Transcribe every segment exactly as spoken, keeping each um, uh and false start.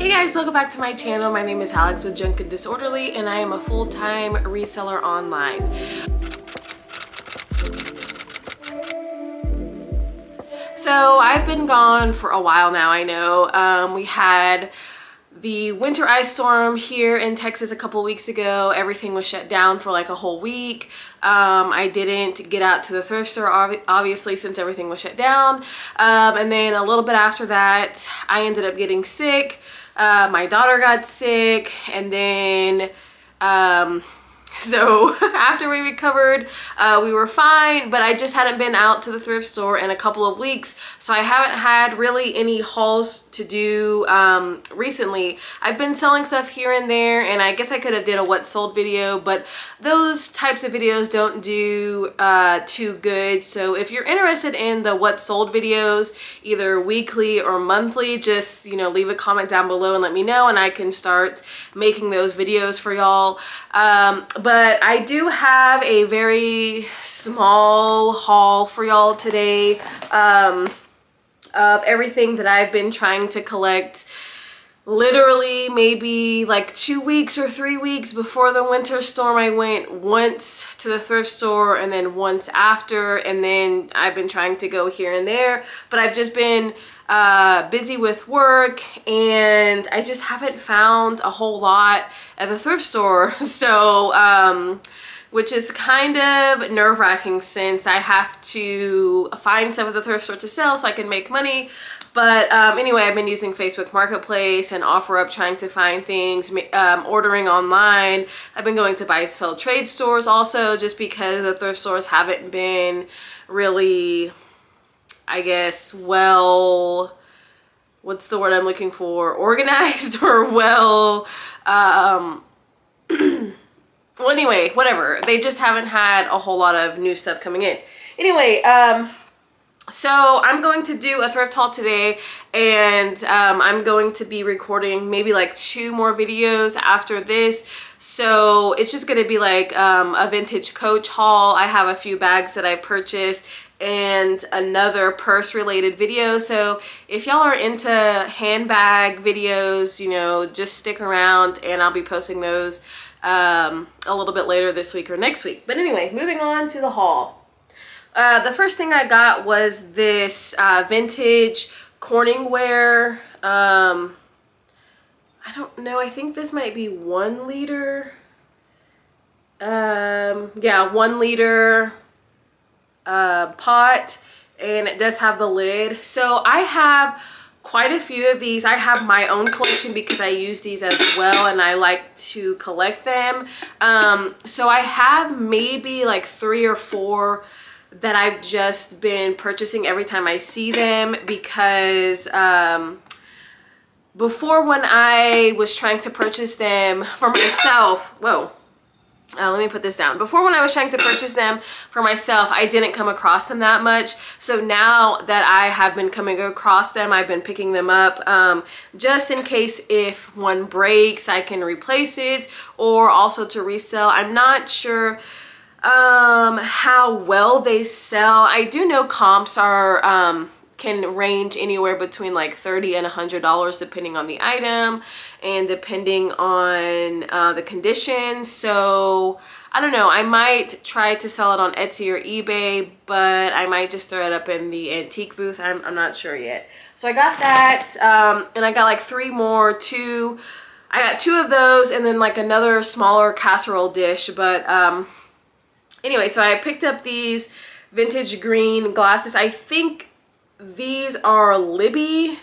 Hey guys, welcome back to my channel. My name is Alex with Junk and Disorderly, and I am a full-time reseller online. So I've been gone for a while now, I know. Um, we had the winter ice storm here in Texas a couple weeks ago. Everything was shut down for like a whole week. Um, I didn't get out to the thrift store, ob obviously, since everything was shut down. Um, and then a little bit after that, I ended up getting sick. Uh, my daughter got sick, and then um, so after we recovered, uh, we were fine, but I just hadn't been out to the thrift store in a couple of weeks, so I haven't had really any hauls to do um, recently. I've been selling stuff here and there, and I guess I could have did a what sold video, but those types of videos don't do uh, too good. So if you're interested in the what sold videos, either weekly or monthly, just, you know, leave a comment down below and let me know, and I can start making those videos for y'all. Um, But I do have a very small haul for y'all today um, of everything that I've been trying to collect literally maybe like two weeks or three weeks before the winter storm. I went once to the thrift store and then once after, and then I've been trying to go here and there, but I've just been uh, busy with work and I just haven't found a whole lot at the thrift store. So, um, which is kind of nerve-wracking since I have to find stuff at the thrift store to sell so I can make money. But um, anyway, I've been using Facebook Marketplace and OfferUp trying to find things, um, ordering online. I've been going to buy, sell, trade stores also, just because the thrift stores haven't been really, I guess, well, what's the word I'm looking for? Organized or well, um, well, anyway, whatever. They just haven't had a whole lot of new stuff coming in. Anyway, um... so I'm going to do a thrift haul today, and um, I'm going to be recording maybe like two more videos after this. So it's just going to be like um, a vintage Coach haul. I have a few bags that I purchased and another purse related video. So if y'all are into handbag videos, you know, just stick around and I'll be posting those um, a little bit later this week or next week. But anyway, moving on to the haul. Uh, the first thing I got was this uh, vintage Corningware. Um, I don't know. I think this might be one liter. Um, yeah, one liter uh, pot, and it does have the lid. So I have quite a few of these. I have my own collection because I use these as well and I like to collect them. Um, so I have maybe like three or four that I've just been purchasing every time I see them, because um, before, when I was trying to purchase them for myself, whoa, uh, let me put this down. Before, when I was trying to purchase them for myself, I didn't come across them that much. So now that I have been coming across them, I've been picking them up um, just in case if one breaks, I can replace it, or also to resell. I'm not sure um how well they sell. I do know comps are um can range anywhere between like thirty and a hundred dollars, depending on the item and depending on uh, the condition. So I don't know, I might try to sell it on Etsy or eBay, but I might just throw it up in the antique booth. I'm, I'm not sure yet. So I got that, um and I got like three more two I got two of those, and then like another smaller casserole dish. But um anyway, so I picked up these vintage green glasses. I think these are Libby.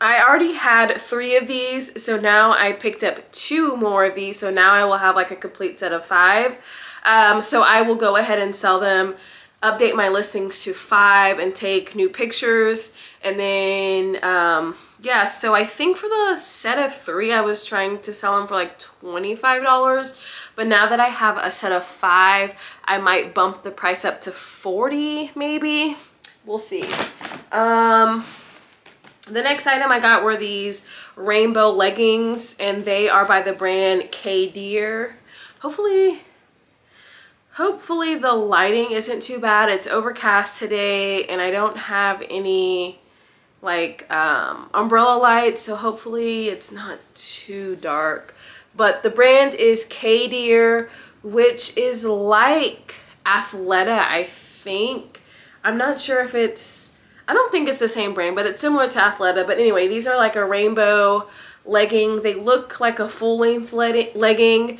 I already had three of these, so now I picked up two more of these. So now I will have like a complete set of five. Um, so I will go ahead and sell them, update my listings to five, and take new pictures. And then, um, yeah, so I think for the set of three, I was trying to sell them for like twenty-five dollars. But now that I have a set of five, I might bump the price up to forty dollars maybe. We'll see. Um, the next item I got were these rainbow leggings, and they are by the brand K Deer. Hopefully... Hopefully the lighting isn't too bad. It's overcast today and I don't have any like um, umbrella light, so hopefully it's not too dark. But the brand is K Deer, which is like Athleta, I think. I'm not sure if it's, I don't think it's the same brand, but it's similar to Athleta. But anyway, these are like a rainbow legging. They look like a full-length legging.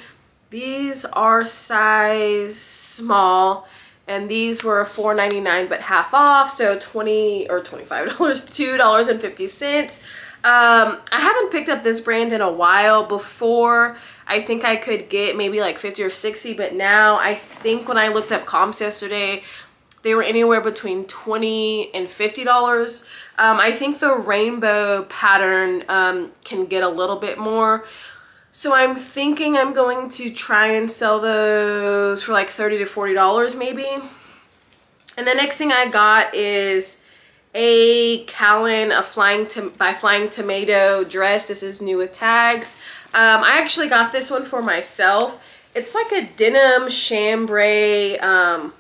These are size small, and these were four ninety-nine but half off, so twenty or twenty-five dollars, two dollars and fifty cents. Um, I haven't picked up this brand in a while. Before, I think I could get maybe like fifty or sixty, but now I think when I looked up comps yesterday, they were anywhere between twenty and fifty dollars. Um, I think the rainbow pattern um, can get a little bit more. So I'm thinking I'm going to try and sell those for like thirty to forty dollars maybe. And the next thing I got is a Callan a Flying Tom by Flying Tomato dress. This is new with tags. Um, I actually got this one for myself. It's like a denim chambray, um,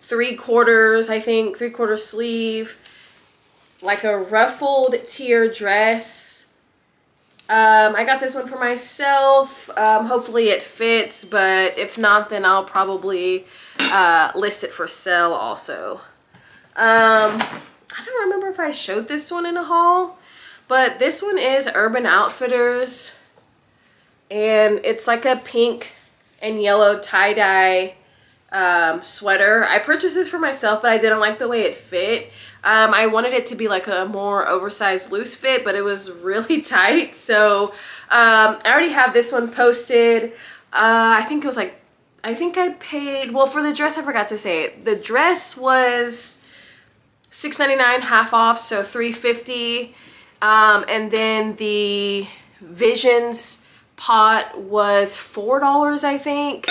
three quarters, I think, three quarter sleeve, like a ruffled tier dress. Um, I got this one for myself. Um, hopefully it fits, but if not, then I'll probably uh, list it for sale also. Um, I don't remember if I showed this one in a haul, but this one is Urban Outfitters, and it's like a pink and yellow tie-dye um, sweater. I purchased this for myself, but I didn't like the way it fit. Um, I wanted it to be like a more oversized loose fit, but it was really tight. So um, I already have this one posted. Uh, I think it was like, I think I paid, well, for the dress, I forgot to say it. The dress was six ninety-nine half off, so three fifty. Um, and then the Visions pot was four dollars, I think.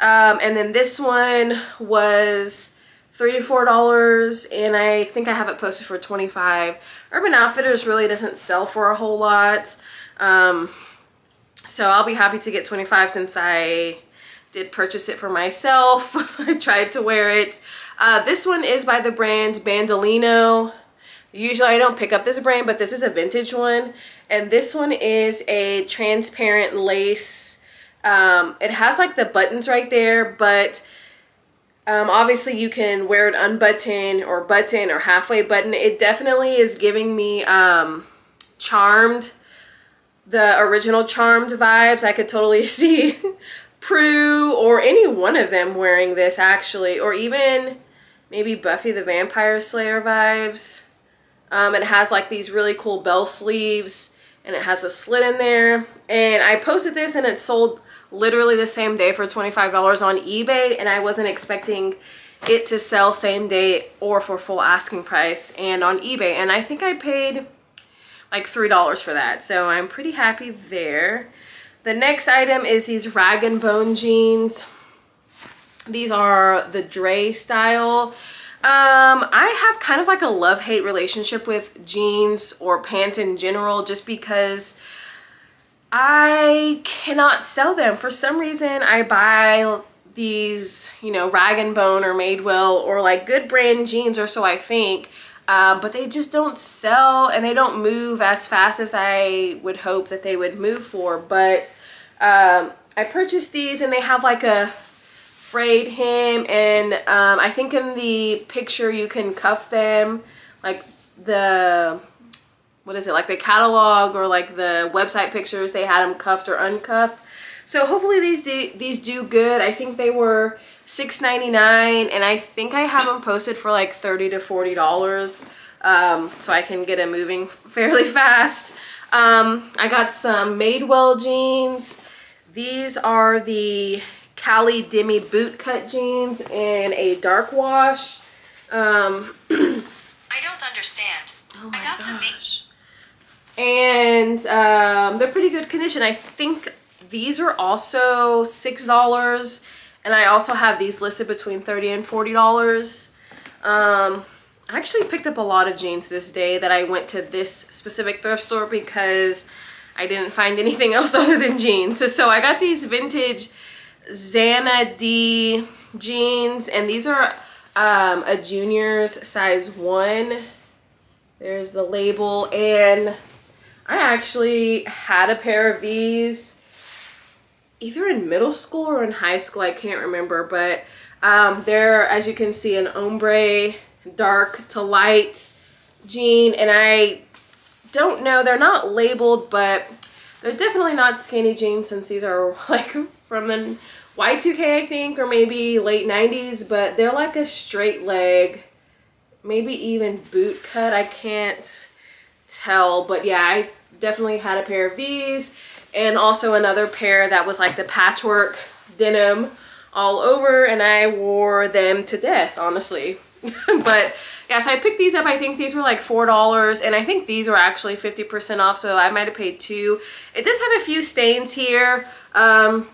Um, and then this one was three to four dollars, and I think I have it posted for twenty-five. Urban Outfitters really doesn't sell for a whole lot, um, so I'll be happy to get twenty-five since I did purchase it for myself. I tried to wear it. Uh, this one is by the brand Bandolino. Usually I don't pick up this brand, but this is a vintage one, and this one is a transparent lace. Um, it has like the buttons right there, but Um, obviously you can wear it unbuttoned or button or halfway button. It definitely is giving me um, Charmed, the original Charmed vibes. I could totally see Prue or any one of them wearing this actually, or even maybe Buffy the Vampire Slayer vibes. Um, it has like these really cool bell sleeves, and it has a slit in there. And I posted this, and it sold literally the same day for twenty-five dollars on eBay, and I wasn't expecting it to sell same day or for full asking price and on eBay, and I think I paid like three dollars for that, so I'm pretty happy there. The next item is these Rag and Bone jeans. These are the Dre style. Um, I have kind of like a love-hate relationship with jeans or pants in general, just because I cannot sell them. For some reason, I buy these, you know, Rag and Bone or Madewell or like good brand jeans, or so I think, uh, but they just don't sell, and they don't move as fast as I would hope that they would move for. But um, I purchased these, and they have like a frayed hem, and um, I think in the picture you can cuff them, like the, what is it, like the catalog or like the website pictures, they had them cuffed or uncuffed. So hopefully these do, these do good. I think they were six ninety-nine, and I think I have them posted for like thirty to forty dollars, um, so I can get them moving fairly fast. Um, I got some Madewell jeans. These are the Cali Demi bootcut jeans in a dark wash. Um, I don't understand. Oh my I got gosh. Them. And um, they're pretty good condition. I think these are also six dollars, and I also have these listed between thirty and forty dollars. Um, I actually picked up a lot of jeans this day that I went to this specific thrift store because I didn't find anything else other than jeans. So I got these vintage Zana D jeans, and these are um, a junior's size one. There's the label, and I actually had a pair of these either in middle school or in high school, I can't remember, but um, they're, as you can see, an ombre dark to light jean, and I don't know, they're not labeled, but they're definitely not skinny jeans since these are like from the Y two K, I think, or maybe late nineties, but they're like a straight leg, maybe even boot cut, I can't tell, but yeah, I definitely had a pair of these, and also another pair that was like the patchwork denim all over, and I wore them to death, honestly. But yeah, so I picked these up. I think these were like four dollars, and I think these were actually fifty percent off, so I might have paid two. It does have a few stains here. Um,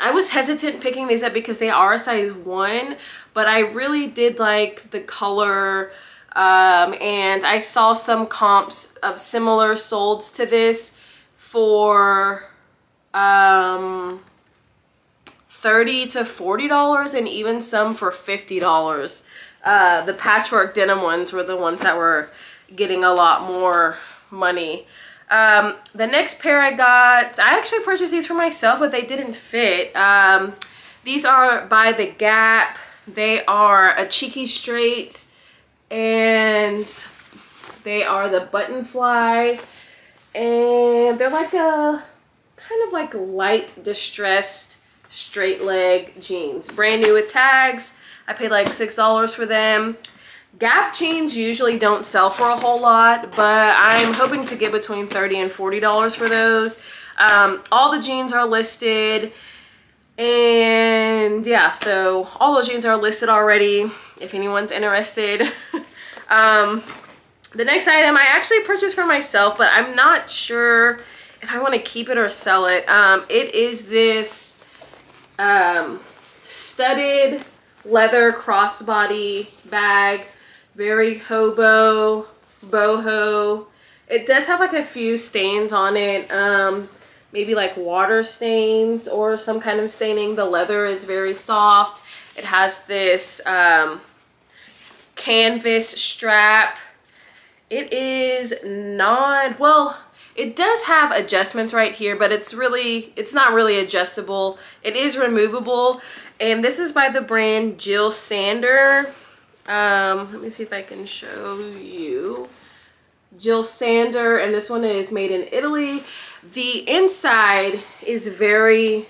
I was hesitant picking these up because they are a size one, but I really did like the color, um, and I saw some comps of similar solds to this for um, thirty to forty dollars, and even some for fifty dollars. Uh, the patchwork denim ones were the ones that were getting a lot more money. Um, the next pair I got, I actually purchased these for myself, but they didn't fit. Um, these are by the Gap. They are a cheeky straight, and they are the button fly, and they're like a kind of like light distressed straight leg jeans, brand new with tags. I paid like six dollars for them. Gap jeans usually don't sell for a whole lot, but I'm hoping to get between thirty and forty dollars for those. Um, all the jeans are listed, and yeah, so all those jeans are listed already if anyone's interested. um, the next item I actually purchased for myself, but I'm not sure if I want to keep it or sell it. Um, it is this um, studded leather crossbody bag, very hobo, boho. It does have like a few stains on it, um, maybe like water stains or some kind of staining. The leather is very soft. It has this um, canvas strap. It is not, well, it does have adjustments right here, but it's really, it's not really adjustable. It is removable. And this is by the brand Jill Sander. Um, let me see if I can show you. Jill Sander, and this one is made in Italy. The inside is very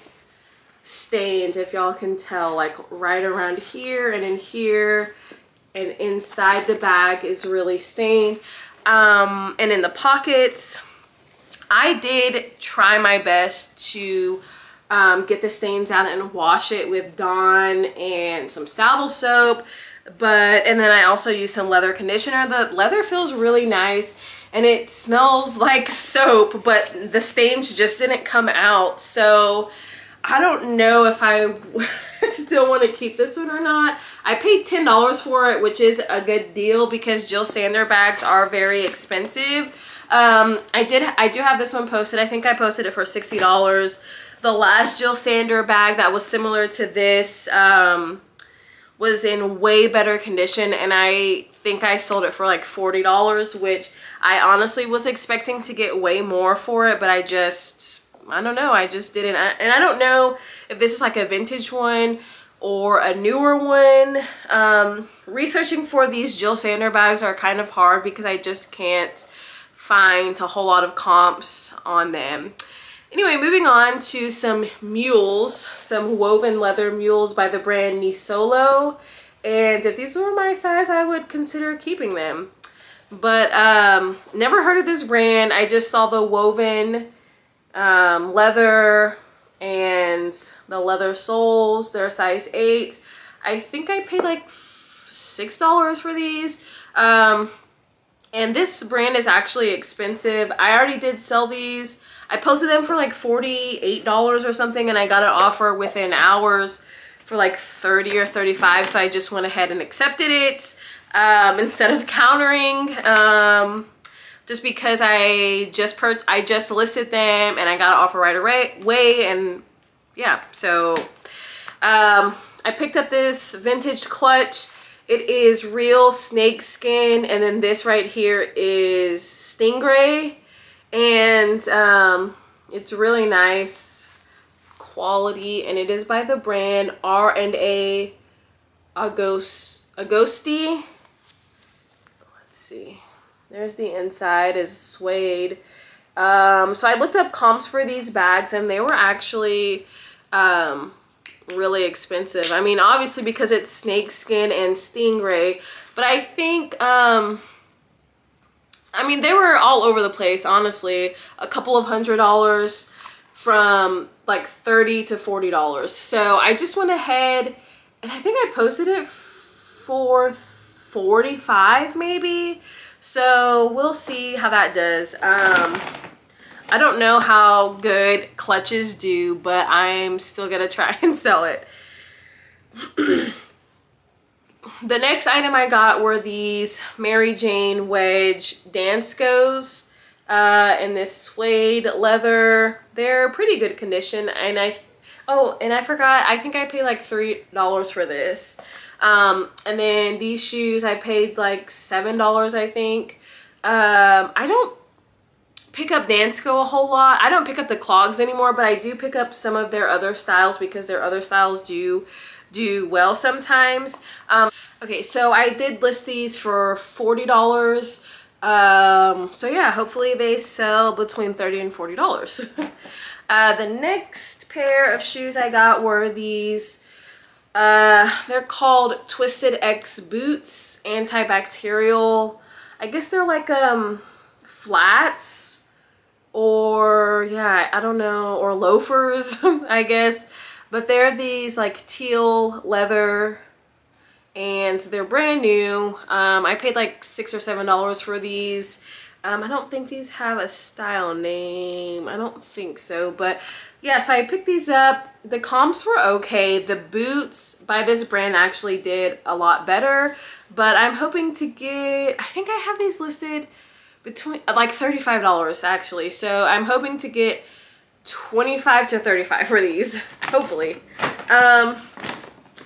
stained, if y'all can tell, like right around here and in here, and inside the bag is really stained. Um, and in the pockets, I did try my best to Um, get the stains out and wash it with Dawn and some Salvo soap, but and then I also use some leather conditioner. The leather feels really nice, and it smells like soap, but the stains just didn't come out, so I don't know if I still want to keep this one or not. I paid ten dollars for it, which is a good deal because Jill Sander bags are very expensive. um, I did I do have this one posted. I think I posted it for sixty dollars. The last Jill Sander bag that was similar to this um, was in way better condition, and I think I sold it for like forty dollars, which I honestly was expecting to get way more for it, but I just, I don't know, I just didn't. I, and I don't know if this is like a vintage one or a newer one. Um, researching for these Jill Sander bags are kind of hard because I just can't find a whole lot of comps on them. Anyway, moving on to some mules, some woven leather mules by the brand Nisolo. And if these were my size, I would consider keeping them. But um, never heard of this brand. I just saw the woven um, leather and the leather soles. They're size eight. I think I paid like six dollars for these. Um, and this brand is actually expensive. I already did sell these. I posted them for like forty-eight dollars or something, and I got an offer within hours for like thirty or thirty-five, so I just went ahead and accepted it um, instead of countering, um, just because I just per I just listed them and I got an offer right away, and yeah, so um, I picked up this vintage clutch. It is real snake skin, and then this right here is stingray, and um, it's really nice quality, and it is by the brand R and A Agosti. Let's see. There's the inside, is suede. Um, so I looked up comps for these bags, and they were actually um, really expensive. I mean, obviously because it's snakeskin and stingray, but I think, um, I mean, they were all over the place, honestly. A couple of hundred dollars from like thirty to forty dollars. So I just went ahead, and I think I posted it for forty-five maybe. So we'll see how that does. Um, I don't know how good clutches do, but I'm still gonna try and sell it. The next item I got were these Mary Jane Wedge Danskos uh, in this suede leather. They're pretty good condition, and I, oh, and I forgot, I think I paid like three dollars for this. Um, and then these shoes I paid like seven dollars, I think. Um, I don't pick up Dansko a whole lot. I don't pick up the clogs anymore, but I do pick up some of their other styles because their other styles do do well sometimes. Um, okay, so I did list these for forty dollars. Um, so yeah, hopefully they sell between thirty and forty dollars. uh, the next pair of shoes I got were these. Uh, they're called Twisted X boots, antibacterial. I guess they're like um, flats, or yeah, I don't know, or loafers, I guess. But they're these like teal leather, and they're brand new. Um, I paid like six or seven dollars for these. Um, I don't think these have a style name. I don't think so, but yeah, so I picked these up. The comps were okay. The boots by this brand actually did a lot better, but I'm hoping to get, I think I have these listed between like thirty-five dollars actually. So I'm hoping to get twenty-five to thirty-five for these, hopefully. Um,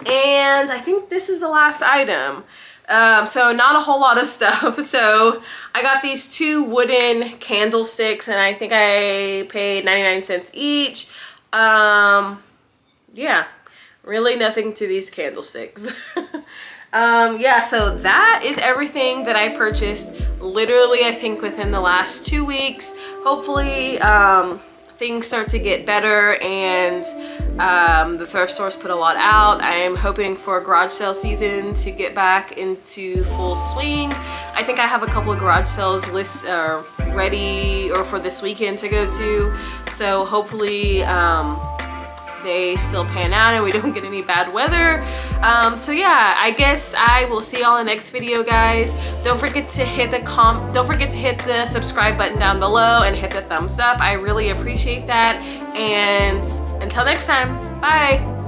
and I think this is the last item. Um, so not a whole lot of stuff. So I got these two wooden candlesticks, and I think I paid ninety-nine cents each. Um, yeah, really nothing to these candlesticks. um, yeah, so that is everything that I purchased literally, I think within the last two weeks. Hopefully, um, things start to get better, and um, the thrift stores put a lot out. I am hoping for garage sale season to get back into full swing. I think I have a couple of garage sales lists uh, ready or for this weekend to go to. So hopefully um, they still pan out and we don't get any bad weather. Um, so yeah, I guess I will see y'all in the next video, guys. Don't forget to hit the com don't forget to hit the subscribe button down below and hit the thumbs up. I really appreciate that. And until next time, bye.